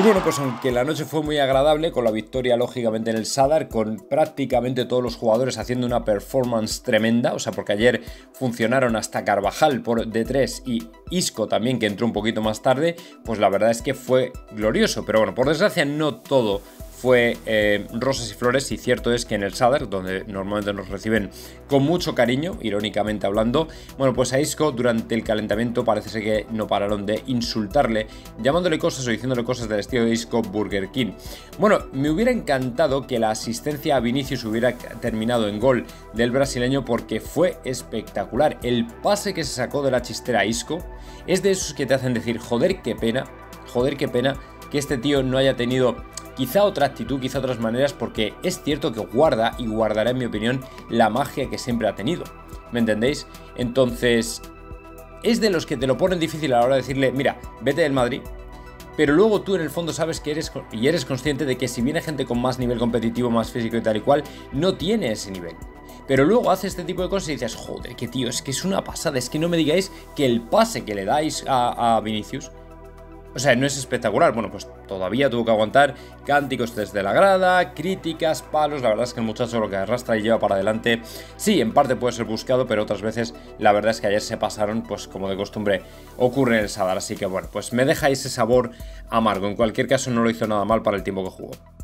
Y bueno, pues aunque la noche fue muy agradable, con la victoria lógicamente en el Sadar, con prácticamente todos los jugadores haciendo una performance tremenda, o sea, porque ayer funcionaron hasta Carvajal por D3 y Isco también, que entró un poquito más tarde, pues la verdad es que fue glorioso. Pero bueno, por desgracia no todo fue rosas y flores, y cierto es que en el Sadar, donde normalmente nos reciben con mucho cariño, irónicamente hablando, bueno, pues a Isco durante el calentamiento parece ser que no pararon de insultarle, llamándole cosas o diciéndole cosas del estilo de Isco Burger King. Bueno, me hubiera encantado que la asistencia a Vinicius hubiera terminado en gol del brasileño, porque fue espectacular. El pase que se sacó de la chistera a Isco es de esos que te hacen decir, joder, qué pena que este tío no haya tenido quizá otra actitud, quizá otras maneras, porque es cierto que guarda y guardará, en mi opinión, la magia que siempre ha tenido. ¿Me entendéis? Entonces, es de los que te lo ponen difícil a la hora de decirle, mira, vete del Madrid, pero luego tú en el fondo sabes que eres consciente de que si viene gente con más nivel competitivo, más físico y tal y cual, no tiene ese nivel. Pero luego hace este tipo de cosas y dices, joder, que tío, es que es una pasada, es que no me digáis que el pase que le dais a Vinicius, o sea, no es espectacular. Bueno, pues todavía tuvo que aguantar cánticos desde la grada, críticas, palos. La verdad es que el muchacho lo que arrastra y lleva para adelante, sí, en parte puede ser buscado, pero otras veces la verdad es que ayer se pasaron, pues como de costumbre ocurre en el Sadar. Así que bueno, pues me deja ese sabor amargo. En cualquier caso, no lo hizo nada mal para el tiempo que jugó.